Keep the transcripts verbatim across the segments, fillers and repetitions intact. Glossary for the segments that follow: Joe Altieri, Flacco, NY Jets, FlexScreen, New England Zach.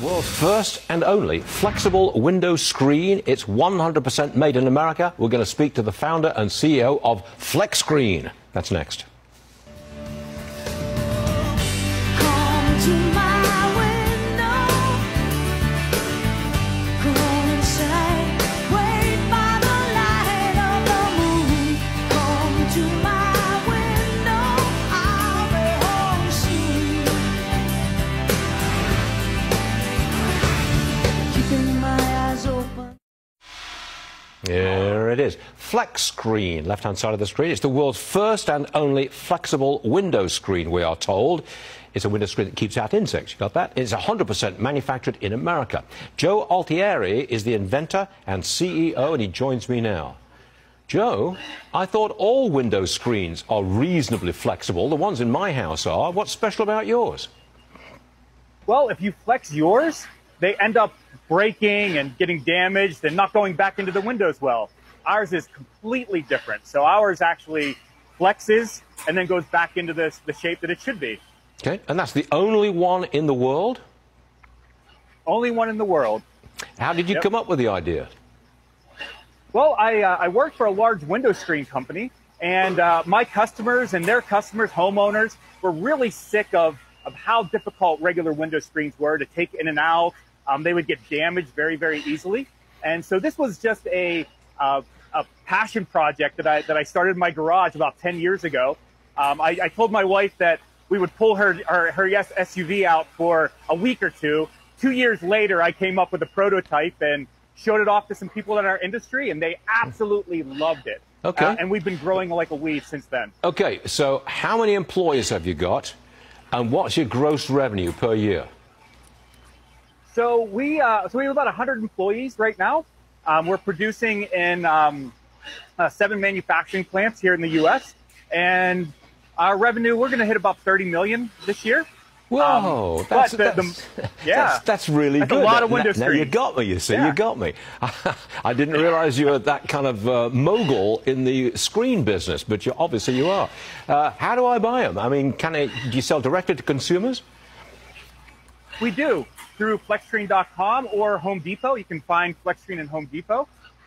The world's first and only flexible window screen. It's one hundred percent made in America. We're going to speak to the founder and C E O of FlexScreen. That's next. There it is. FlexScreen, left-hand side of the screen. It's the world's first and only flexible window screen, we are told. It's a window screen that keeps out insects. You got that? It's one hundred percent manufactured in America. Joe Altieri is the inventor and C E O, and he joins me now. Joe, I thought all window screens are reasonably flexible. The ones in my house are. What's special about yours? Well, if you flex yours, they end up breaking and getting damaged and not going back into the windows well. Ours is completely different. So ours actually flexes and then goes back into this, the shape that it should be. Okay, and that's the only one in the world? Only one in the world. How did you yep. come up with the idea? Well, I, uh, I work for a large window screen company, and uh, my customers and their customers, homeowners, were really sick of, of how difficult regular window screens were to take in and out. Um, they would get damaged very, very easily. And so this was just a, uh, a passion project that I, that I started in my garage about ten years ago. Um, I, I told my wife that we would pull her, her, her S U V out for a week or two. Two years later, I came up with a prototype and showed it off to some people in our industry, and they absolutely loved it. Okay. Uh, and we've been growing like a weed since then. Okay, so how many employees have you got, and what's your gross revenue per year? So we, uh, so we have about one hundred employees right now. Um, we're producing in um, uh, seven manufacturing plants here in the U S And our revenue, we're going to hit about thirty million dollars this year. Whoa, um, that's, the, that's, the, yeah. that's, that's really that's good. A lot of window screens. Now you got me, you see, yeah. you got me. I didn't realize you were that kind of uh, mogul in the screen business, but you obviously you are. Uh, how do I buy them? I mean, can I, do you sell directly to consumers? We do. Through FlexScreen dot com or Home Depot. You can find FlexScreen in Home Depot.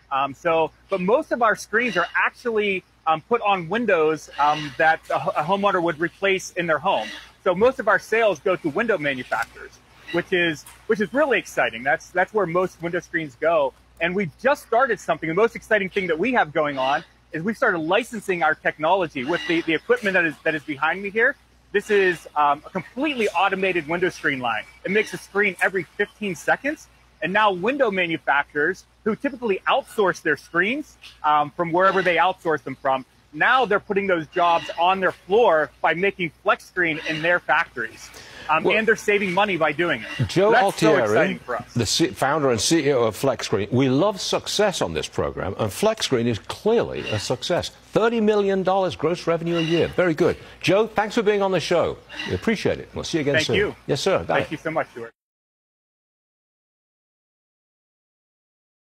Um, so, but most of our screens are actually um, put on windows um, that a, a homeowner would replace in their home. So most of our sales go to window manufacturers, which is which is really exciting. That's that's where most window screens go. And we just started something. The most exciting thing that we have going on is we started licensing our technology with the the equipment that is that is behind me here. This is um, a completely automated window screen line. It makes a screen every fifteen seconds. And now window manufacturers who typically outsource their screens um, from wherever they outsource them from, now they're putting those jobs on their floor by making FlexScreen in their factories. Um, well, and they're saving money by doing it. Joe Altieri, the C founder and C E O of FlexScreen, we love success on this program, and FlexScreen is clearly a success. thirty million dollars gross revenue a year. Very good. Joe, thanks for being on the show. We appreciate it. We'll see you again Thank soon. Thank you. Yes, sir. Bye. Thank you so much, Stuart.